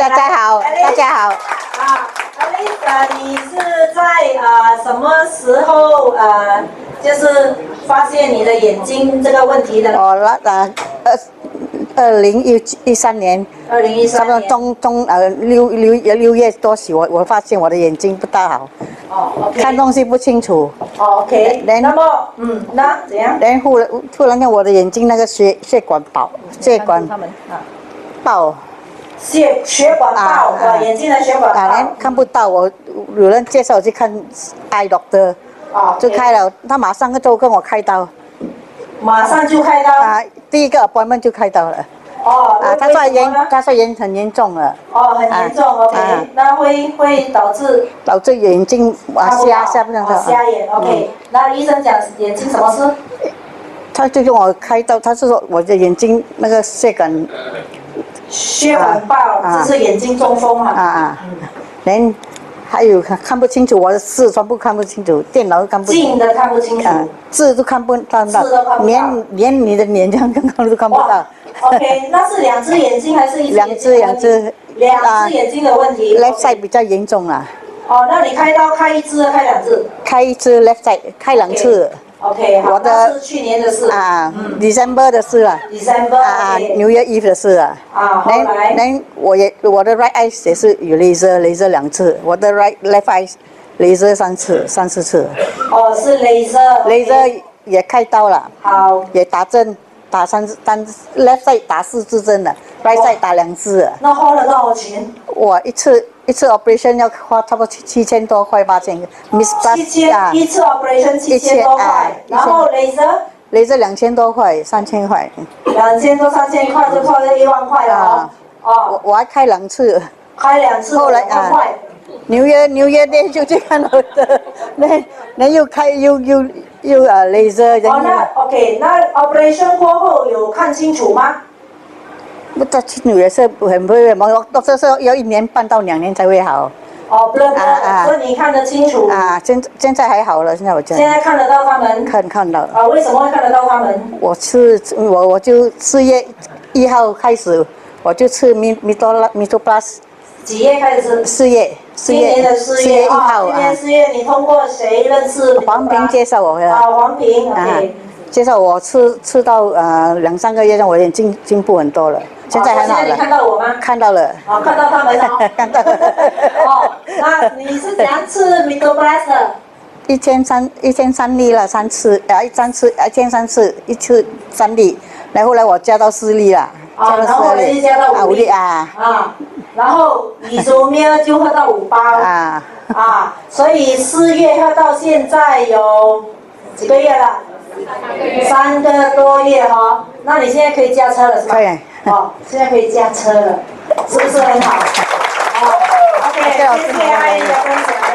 大家好。Alice， 你是在什么时候就是发现你的眼睛这个问题的？我2013年，差不多六月多起，我发现我的眼睛不大好，哦， okay， 看东西不清楚，哦 ，OK， 那么那怎样？然后突然间我的眼睛那个血管爆。血管爆，眼睛的血管爆，看不到。我有人介绍我去看 eye doctor， 就开了，他马上就跟我开刀，马上就开刀啊，第一个 appointment 就开刀了。哦，他说很严重了。哦，很严重 ，OK， 那会导致眼睛瞎眼 ，OK。那医生讲眼睛什么事？他就跟我开刀，他是说我的眼睛那个血管爆，这是眼睛中风嘛？连还有看不清楚，我的字全部看不清楚，电脑都看不清楚，近的看不清楚，字都看不到，连你的脸这样都看不到。OK， 那是两只眼睛还是一只眼睛？两只眼睛的问题。Left side 比较严重啦。哦，那你开刀开一只，开两只？开一只 left side， 开两次。OK， 好，那是去年的事啊 ，December 的事了 ，December 啊 ，New Year Eve 的事了啊。后来，我的 right eye 也是有 laser 2次，我的 left eye laser 3次。哦，是 laser 也开刀了，好，也打针，打3 left side 打4支针了 ，right side 打2支。那花了多少钱？我一次 operation 要花差不多7000多块，8000。一次 operation 7000多块，然后 laser 2000多块，3000块。2000多3000块就超过1万块了哦。哦，我还开2次。开2次，后来1万块。纽约那就去看了的，那又开又laser。哦，那 OK， 那 operation 过后有看清楚吗？不，他去纽约是很不会忙，这是要1年半到2年才会好。哦，所以你看得清楚。啊，现在还好了，现在我觉得。现在看得到他们。看到了。啊，为什么会看得到他们？我就4月1号开始，我就吃Mirtoplus。几月开始吃？4月1号啊。4月你通过谁认识？黄平介绍我的。啊，黄平。OK。介绍我吃到2-3个月，让我眼睛进步很多了。现在还好了。现在你看到我吗？看到了。哦，看到他们了。看到了。哦，那你是怎样吃Mirtoplus的？一天3粒了，3次，一天3次，1次3粒，然后来我加到4粒了。啊，然后呢就加到5粒啊。啊，然后Izumio就喝到5包。啊啊，所以4月喝到现在有几个月了？3个多月哈，那你现在可以驾车了是吧？可以。哦，现在可以驾车了，是不是很好？哦，OK，谢谢阿姨的分享。